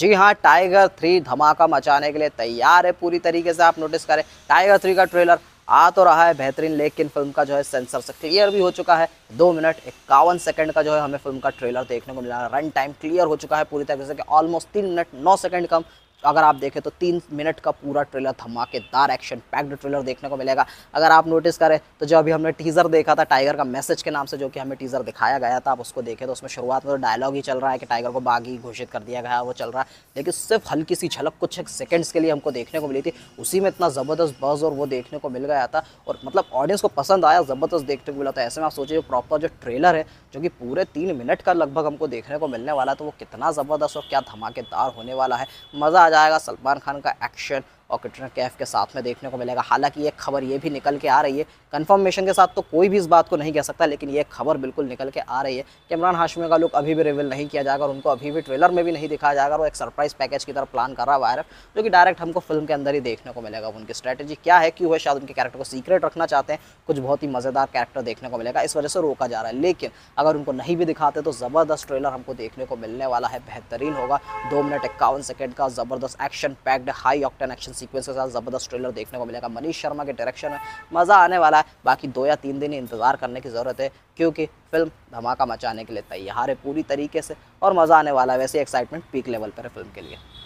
जी हाँ, टाइगर 3 धमाका मचाने के लिए तैयार है पूरी तरीके से। आप नोटिस करें, टाइगर 3 का ट्रेलर आ तो रहा है बेहतरीन, लेकिन फिल्म का जो है सेंसर से क्लियर भी हो चुका है। 2 मिनट 51 सेकंड का जो है हमें फिल्म का ट्रेलर देखने को मिला है। रन टाइम क्लियर हो चुका है पूरी तरीके से कि ऑलमोस्ट 3 मिनट 9 सेकंड कम, अगर आप देखें तो 3 मिनट का पूरा ट्रेलर धमाकेदार एक्शन पैक्ड ट्रेलर देखने को मिलेगा। अगर आप नोटिस करें तो जो अभी हमने टीज़र देखा था टाइगर का मैसेज के नाम से, जो कि हमें टीज़र दिखाया गया था, आप उसको देखें तो उसमें शुरुआत में तो डायलॉग ही चल रहा है कि टाइगर को बागी घोषित कर दिया गया, वो चल रहा है। लेकिन सिर्फ हल्की सी झलक कुछ एक सेकेंड्स के लिए हमको देखने को मिली थी, उसी में इतना ज़बरदस्त बज़ और वो देखने को मिल गया था, और मतलब ऑडियंस को पसंद आया, ज़बरदस्त देखने को मिला था। ऐसे में आप सोचिए प्रॉपर जो ट्रेलर है जो कि पूरे 3 मिनट का लगभग हमको देखने को मिलने वाला, तो वो कितना ज़बरदस्त और क्या धमाकेदार होने वाला है। मज़ा जाएगा। सलमान खान का एक्शन और कैटरीना कैफ के साथ में देखने को मिलेगा। हालांकि एक खबर ये भी निकल के आ रही है, कंफर्मेशन के साथ तो कोई भी इस बात को नहीं कह सकता, लेकिन ये खबर बिल्कुल निकल के आ रही है कि इमरान हाशमी का लुक अभी भी रिवील नहीं किया जाएगा और उनको अभी भी ट्रेलर में भी नहीं दिखाया जाएगा। और एक सरप्राइज पैकेज की तरह प्लान कर रहा है वायरल, जो कि डायरेक्ट हमको फिल्म के अंदर ही देखने को मिलेगा। उनकी स्ट्रैटेजी क्या है, क्यों है, शायद उनके कैरेक्टर को सीक्रेट रखना चाहते हैं। कुछ बहुत ही मज़ेदार कैरेक्टर देखने को मिलेगा, इस वजह से रोका जा रहा है। लेकिन अगर उनको नहीं भी दिखाते तो ज़बरदस्त ट्रेलर हमको देखने को मिलने वाला है, बेहतरीन होगा। 2 मिनट 51 सेकेंड का ज़बरदस्त action packed high octane action sequence के साथ ज़बरदस्त ट्रेलर देखने को मिलेगा। मनीष शर्मा के डायरेक्शन में मज़ा आने वाला है। बाकी 2 या 3 दिन इंतज़ार करने की ज़रूरत है, क्योंकि फिल्म धमाका मचाने के लिए तैयार है पूरी तरीके से और मज़ा आने वाला है। वैसे एक्साइटमेंट पीक लेवल पर है फिल्म के लिए।